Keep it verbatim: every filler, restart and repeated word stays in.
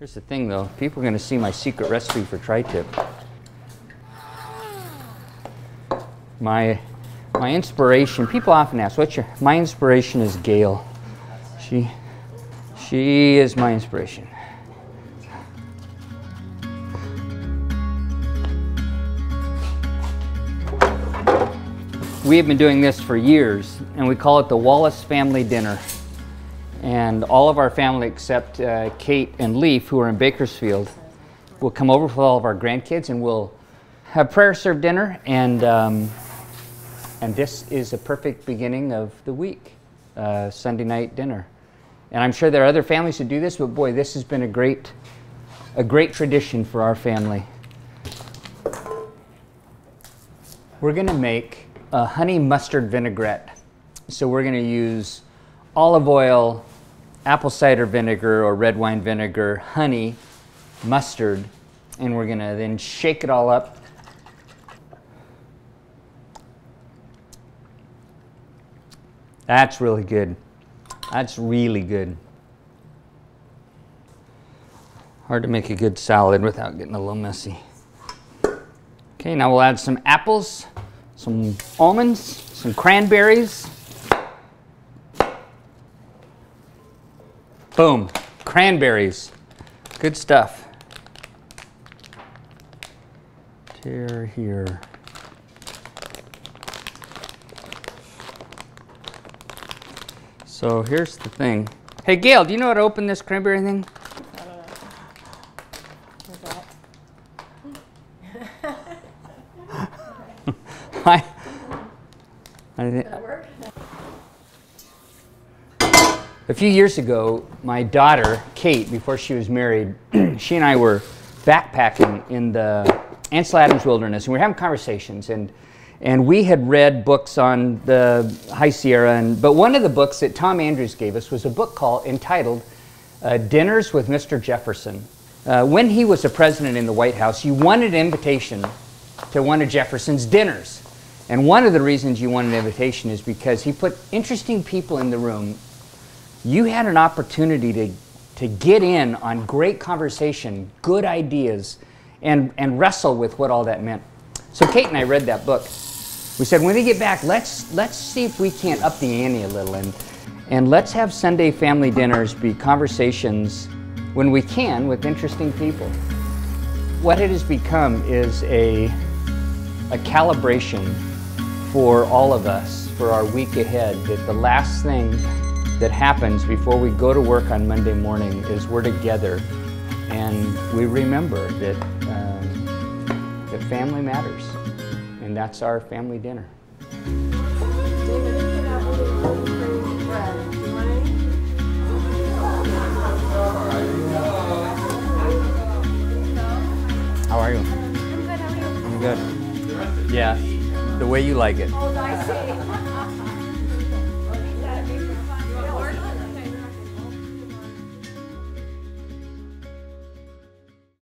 Here's the thing, though. People are going to see my secret recipe for tri-tip. My, my inspiration, people often ask, what's your, my inspiration is Gail. She, she is my inspiration. We have been doing this for years, and we call it the Wallace Family Dinner. And all of our family except uh, Kate and Leaf, who are in Bakersfield, will come over with all of our grandkids and we'll have prayer served dinner. And, um, and this is a perfect beginning of the week, uh, Sunday night dinner. And I'm sure there are other families who do this, but boy, this has been a great, a great tradition for our family. We're gonna make a honey mustard vinaigrette. So we're gonna use olive oil, apple cider vinegar or red wine vinegar, honey, mustard, and we're gonna then shake it all up. That's really good. That's really good. Hard to make a good salad without getting a little messy. Okay, now we'll add some apples, some almonds, some cranberries. Boom, cranberries, good stuff. Tear here. So here's the thing. Hey Gail, do you know how to open this cranberry thing? I don't know. What's that? I didn't. A few years ago, my daughter, Kate, before she was married, she and I were backpacking in the Ansel Adams wilderness, and we were having conversations, and, and we had read books on the High Sierra, and, but one of the books that Tom Andrews gave us was a book called, entitled, uh, Dinners with Mister Jefferson. Uh, when he was the president in the White House, you wanted an invitation to one of Jefferson's dinners. And one of the reasons you wanted an invitation is because he put interesting people in the room. You had an opportunity to, to get in on great conversation, good ideas, and, and wrestle with what all that meant. So Kate and I read that book. We said, when we get back, let's, let's see if we can't up the ante a little, and, and let's have Sunday family dinners be conversations, when we can, with interesting people. What it has become is a, a calibration for all of us, for our week ahead, that the last thing that happens before we go to work on Monday morning is we're together and we remember that, um, that family matters, and that's our family dinner. How are you? I'm good, how are you? I'm good. Yeah, the way you like it.